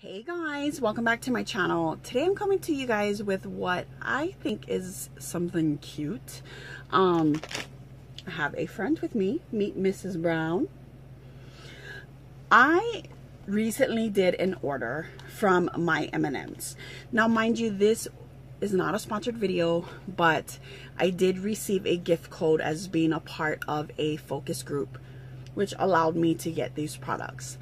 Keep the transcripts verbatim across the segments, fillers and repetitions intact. Hey guys, welcome back to my channel. Today I'm coming to you guys with what I think is something cute. Um, I have a friend with me, meet Missus Brown. I recently did an order from my M and M's. Now mind you, this is not a sponsored video, but I did receive a gift code as being a part of a focus group, which allowed me to get these products.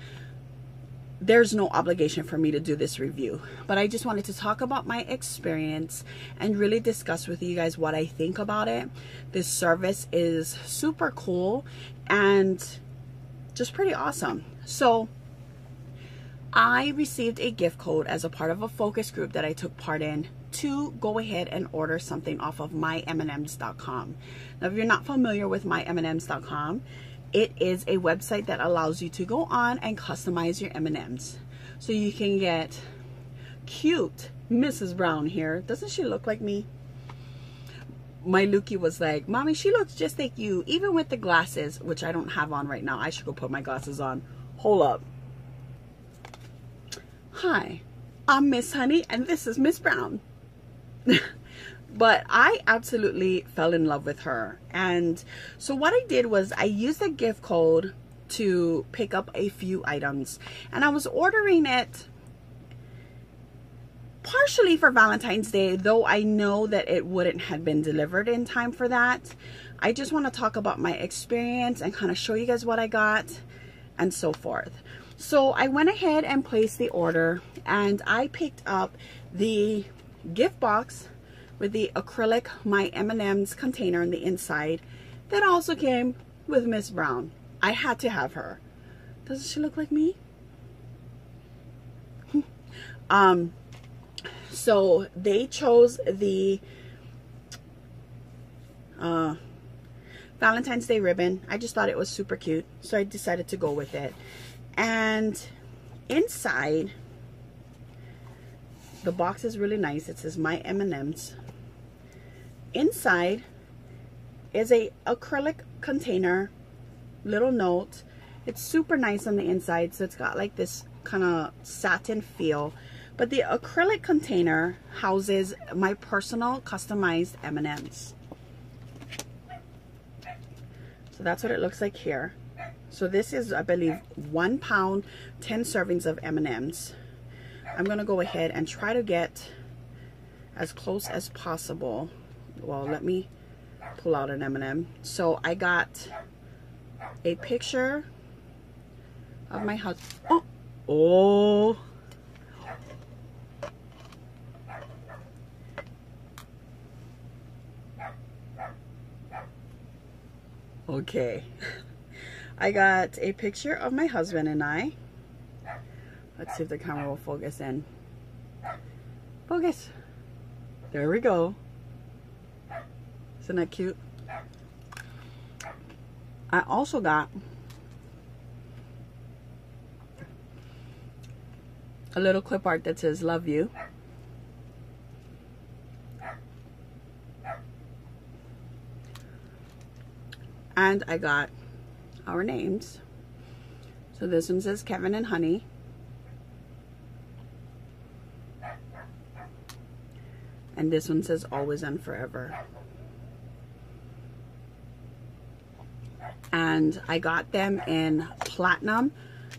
There's no obligation for me to do this review, but I just wanted to talk about my experience and really discuss with you guys what I think about it. This service is super cool and just pretty awesome. So I received a gift code as a part of a focus group that I took part in to go ahead and order something off of my m m s dot com. Now, if you're not familiar with my m m s dot com, it is a website that allows you to go on and customize your M and M's. So you can get cute Missus Brown here. Doesn't she look like me? My Lukey was like, Mommy, she looks just like you, even with the glasses, which I don't have on right now. I should go put my glasses on. Hold up. Hi, I'm Miss Honey, and this is Miss Brown. But I absolutely fell in love with her. And so what I did was I used a gift code to pick up a few items, and I was ordering it partially for Valentine's Day, though I know that it wouldn't have been delivered in time for that. I just want to talk about my experience and kind of show you guys what I got and so forth. So I went ahead and placed the order, and I picked up the gift box with the acrylic My M and M's container on the inside that also came with Miss Brown. I had to have her. Doesn't she look like me? um, so they chose the uh, Valentine's Day ribbon. I just thought it was super cute, so I decided to go with it. And inside, the box is really nice. It says My M and M's. Inside is a acrylic container, little note. It's super nice on the inside, so it's got like this kind of satin feel. But the acrylic container houses my personal customized M and M's. So that's what it looks like here. So this is, I believe, one pound, ten servings of M and M's. I'm gonna go ahead and try to get as close as possible. Well, let me pull out an M and M. So I got a picture of my husband. Oh, oh. Okay. I got a picture of my husband and I. Let's see if the camera will focus in. Focus. There we go. Isn't that cute? I also got a little clip art that says love you. And I got our names. So this one says Kevin and Honey. And this one says always and forever. And I got them in platinum,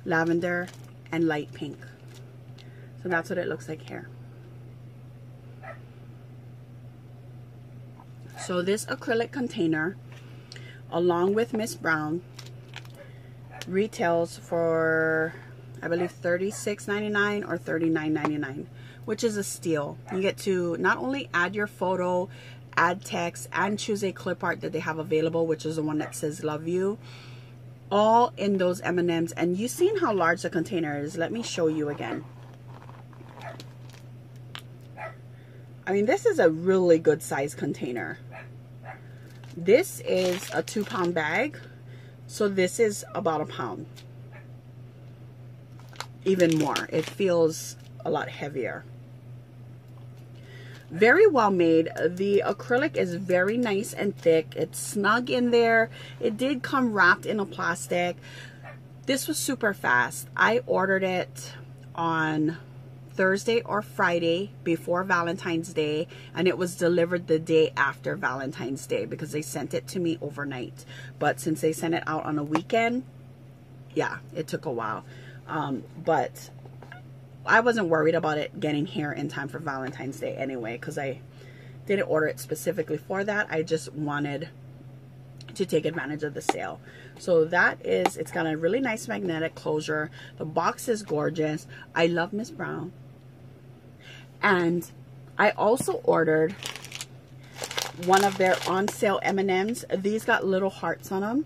lavender, and light pink. So that's what it looks like here. So this acrylic container, along with Miss Brown, retails for, I believe, thirty-six ninety-nine or thirty-nine ninety-nine. Which is a steal. You get to not only add your photo, add text, and choose a clip art that they have available, which is the one that says love you, all in those M and M's. And you've seen how large the container is. Let me show you again. I mean, this is a really good size container. This is a two pound bag, so this is about a pound. Even more, it feels a lot heavier. Very well made. The acrylic is very nice and thick. It's snug in there. It did come wrapped in a plastic. This was super fast. I ordered it on Thursday or Friday before Valentine's Day, and it was delivered the day after Valentine's Day because they sent it to me overnight. But since they sent it out on a weekend, yeah, it took a while. Um, but I wasn't worried about it getting here in time for Valentine's Day anyway, because I didn't order it specifically for that. I just wanted to take advantage of the sale. So that is, it's got a really nice magnetic closure. The box is gorgeous. I love Miss Brown. And I also ordered one of their on sale M and M's. These got little hearts on them.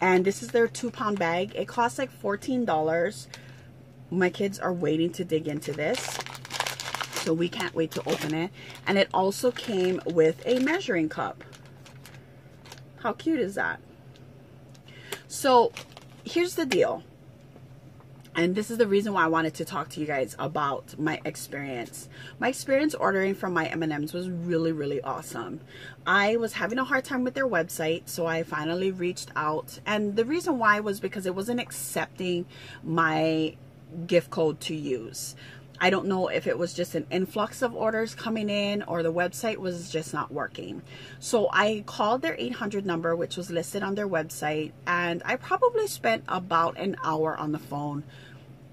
And this is their two pound bag. It costs like fourteen dollars. My kids are waiting to dig into this, so we can't wait to open it. And it also came with a measuring cup. How cute is that? So here's the deal. And this is the reason why I wanted to talk to you guys about my experience. My experience ordering from my M and M's was really, really awesome. I was having a hard time with their website, so I finally reached out. And the reason why was because it wasn't accepting my gift code to use. I don't know if it was just an influx of orders coming in or the website was just not working. So I called their eight hundred number, which was listed on their website, and I probably spent about an hour on the phone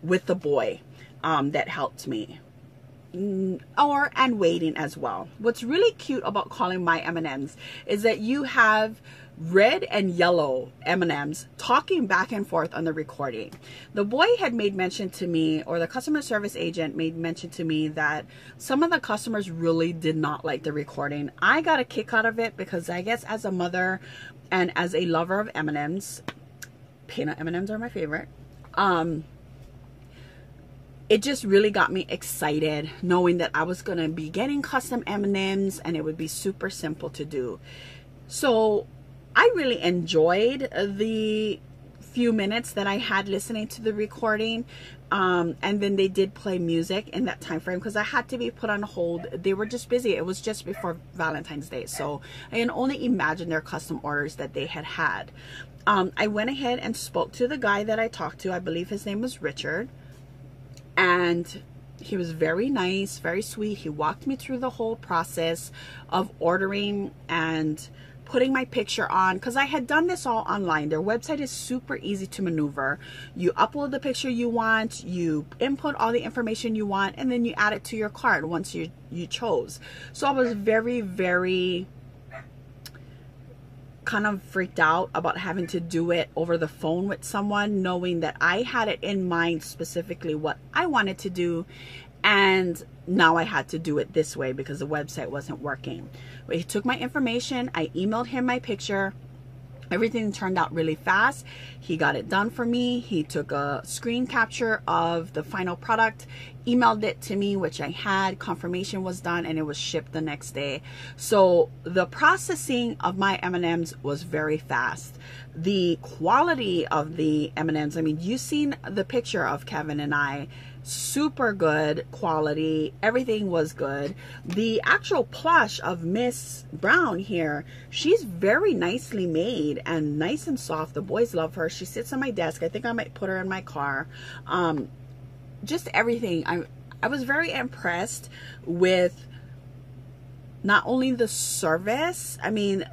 with the boy um, that helped me, or and waiting as well. What's really cute about calling my M and M's is that you have red and yellow M and M's talking back and forth on the recording. The boy had made mention to me, or the customer service agent made mention to me, that some of the customers really did not like the recording. I got a kick out of it because I guess as a mother and as a lover of M and M's, peanut M and M's are my favorite, um, it just really got me excited knowing that I was going to be getting custom M and M's and it would be super simple to do. So I really enjoyed the few minutes that I had listening to the recording, um, and then they did play music in that time frame because I had to be put on hold. They were just busy. It was just before Valentine's Day, so I can only imagine their custom orders that they had had. Um, I went ahead and spoke to the guy that I talked to. I believe his name was Richard, and he was very nice, very sweet. He walked me through the whole process of ordering and putting my picture on, because I had done this all online. Their website is super easy to maneuver. You upload the picture you want, you input all the information you want, and then you add it to your card once you you chose. So I was very, very kind of freaked out about having to do it over the phone with someone, knowing that I had it in mind specifically what I wanted to do, and now I had to do it this way because the website wasn't working. But he took my information, I emailed him my picture, everything turned out really fast. He got it done for me. He took a screen capture of the final product, emailed it to me, which I had. Confirmation was done, and it was shipped the next day. So the processing of my M and M's was very fast. The quality of the M and M's, I mean, you've seen the picture of Kevin and I. Super good quality. Everything was good. The actual plush of Miss Brown here, she's very nicely made and nice and soft. The boys love her. She sits on my desk. I think I might put her in my car. Um, just everything. I, I was very impressed with not only the service, I mean,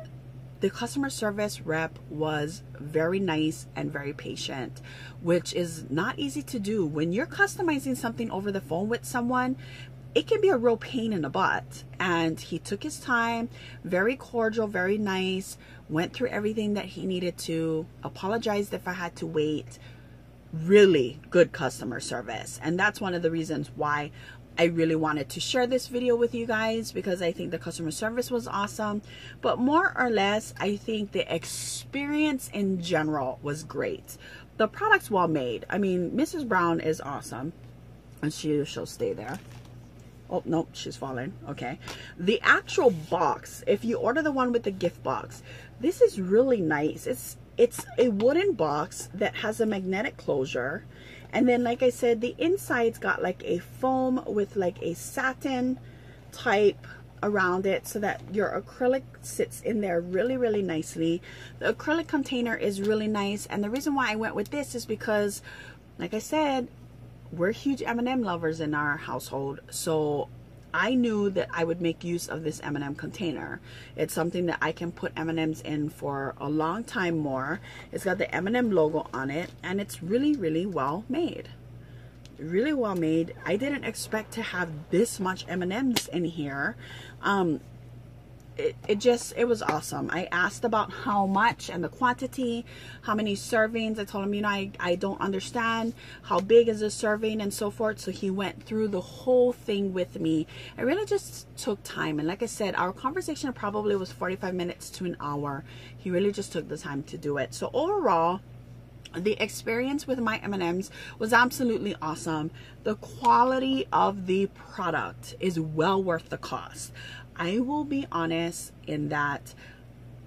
the customer service rep was very nice and very patient, which is not easy to do. When you're customizing something over the phone with someone, it can be a real pain in the butt. And he took his time, very cordial, very nice, went through everything that he needed to, apologized if I had to wait. Really good customer service. And that's one of the reasons why I really wanted to share this video with you guys, because I think the customer service was awesome. But more or less, I think the experience in general was great. The product's well made. I mean, Missus Brown is awesome, and she, she'll stay there. Oh, nope, she's falling. Okay. The actual box, if you order the one with the gift box, this is really nice. It's, it's a wooden box that has a magnetic closure. And then, like I said, the inside's got like a foam with like a satin type around it so that your acrylic sits in there really, really nicely. The acrylic container is really nice. And the reason why I went with this is because like I said, we're huge M and M lovers in our household, so I knew that I would make use of this M and M container. It's something that I can put M and M's in for a long time more. It's got the M and M logo on it, and it's really, really well made. Really well made. I didn't expect to have this much M and M's in here. Um, it, it just, it was awesome. I asked about how much and the quantity, how many servings. I told him, you know, I, I don't understand, how big is a serving and so forth. So he went through the whole thing with me. It really just took time. And like I said, our conversation probably was forty-five minutes to an hour. He really just took the time to do it. So overall, the experience with my M and M's was absolutely awesome. The quality of the product is well worth the cost. I will be honest in that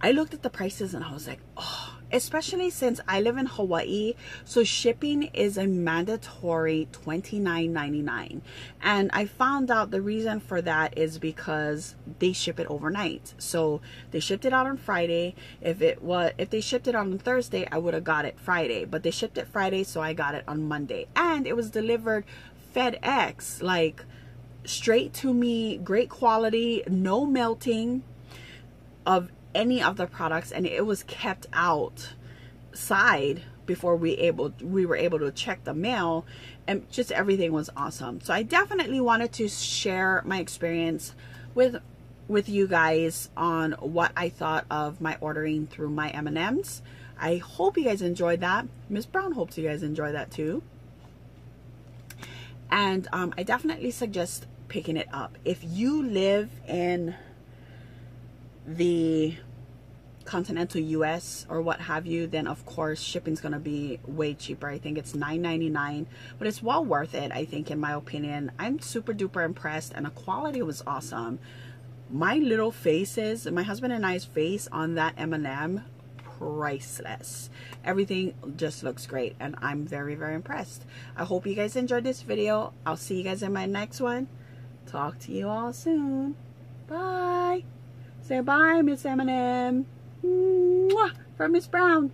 I looked at the prices and I was like, oh, especially since I live in Hawaii, so shipping is a mandatory twenty-nine ninety-nine. And I found out the reason for that is because they ship it overnight. So they shipped it out on Friday. If it was, if they shipped it on Thursday, I would have got it Friday. But they shipped it Friday, so I got it on Monday. And it was delivered FedEx, like straight to me, great quality, no melting of any of the products, and it was kept outside before we able we were able to check the mail, and just everything was awesome. So I definitely wanted to share my experience with with you guys on what I thought of my ordering through my M and M's. I hope you guys enjoyed that. Miss Brown hopes you guys enjoy that too. And um, I definitely suggest picking it up if you live in the continental U S or what have you. Then of course shipping's gonna be way cheaper. I think it's nine ninety-nine, but it's well worth it. I think, in my opinion, I'm super duper impressed, and the quality was awesome. My little faces, my husband and I's face on that M and M, priceless. Everything just looks great, and I'm very, very impressed. I hope you guys enjoyed this video. I'll see you guys in my next one. Talk to you all soon. Bye. Say bye, Miss M and M. Mwah, from Miss Brown.